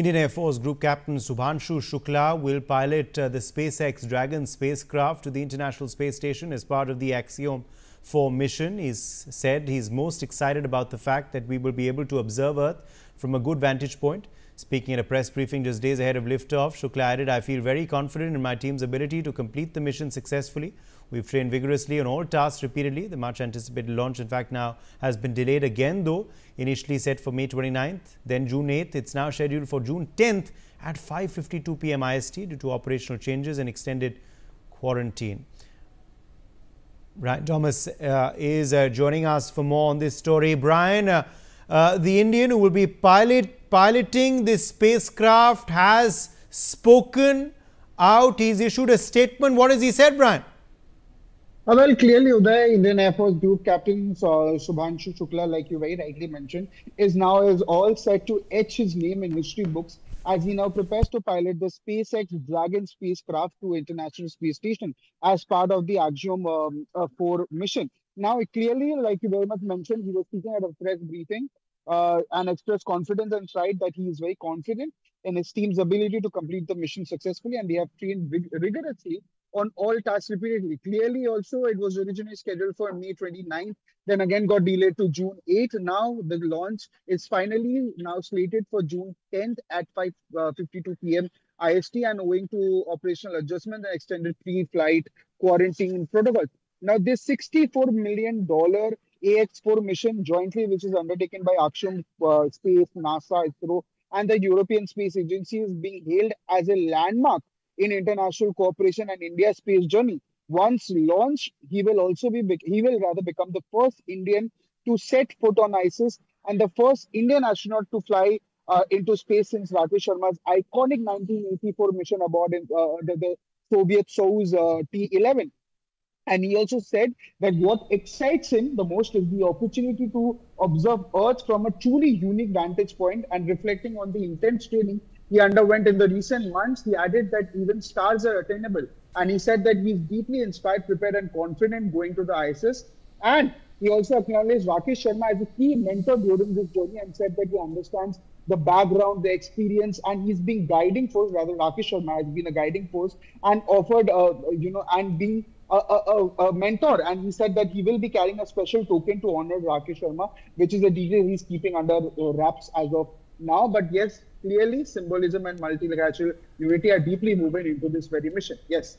Indian Air Force Group Captain Shubhanshu Shukla will pilot the SpaceX Dragon spacecraft to the International Space Station as part of the Axiom 4 mission. He said he's most excited about the fact that we will be able to observe Earth from a good vantage point. Speaking at a press briefing just days ahead of liftoff, Shukla added, "I feel very confident in my team's ability to complete the mission successfully. We've trained vigorously on all tasks repeatedly." The much anticipated launch, in fact, now has been delayed again, though, initially set for May 29th, then June 8th. It's now scheduled for June 10th at 5:52 p.m. IST due to operational changes and extended quarantine. Brian Thomas is joining us for more on this story. Brian, the Indian who will be piloting this spacecraft has spoken out. He's issued a statement. What has he said, Brian? Well, clearly, Uday, Indian Air Force Group Captain Shubhanshu Shukla, like you very rightly mentioned, is now all set to etch his name in history books as he now prepares to pilot the SpaceX Dragon spacecraft to International Space Station as part of the Axiom 4 mission. Now, clearly, like you very much mentioned, he was speaking at a press briefing and expressed confidence and pride that he is very confident in his team's ability to complete the mission successfully, and they have trained rigorously on all tasks repeatedly. Clearly, also, it was originally scheduled for May 29th, then again got delayed to June 8th. Now, the launch is finally now slated for June 10th at 5:52 p.m. IST, and owing to operational adjustments and extended pre-flight quarantine protocol. Now, this $64 million AX4 mission jointly, which is undertaken by Axiom Space, NASA, ISRO, and the European Space Agency, is being hailed as a landmark in international cooperation and India's space journey. Once launched, he will rather become the first Indian to set foot on ISS and the first Indian astronaut to fly into space since Rakesh Sharma's iconic 1984 mission aboard the Soviet Soyuz T11. And he also said that what excites him the most is the opportunity to observe Earth from a truly unique vantage point, and reflecting on the intense training he underwent in the recent months, he added that even stars are attainable. And he said that he's deeply inspired, prepared, and confident going to the ISS. And he also acknowledged Rakesh Sharma as a key mentor during this journey and said that he understands the background, the experience, and he's been guiding force. Rather, Rakesh Sharma has been a guiding force and offered, and being a mentor. And he said that he will be carrying a special token to honor Rakesh Sharma, which is a detail he's keeping under wraps as of now. But yes, clearly, symbolism and multilateral unity are deeply woven into this very mission. Yes.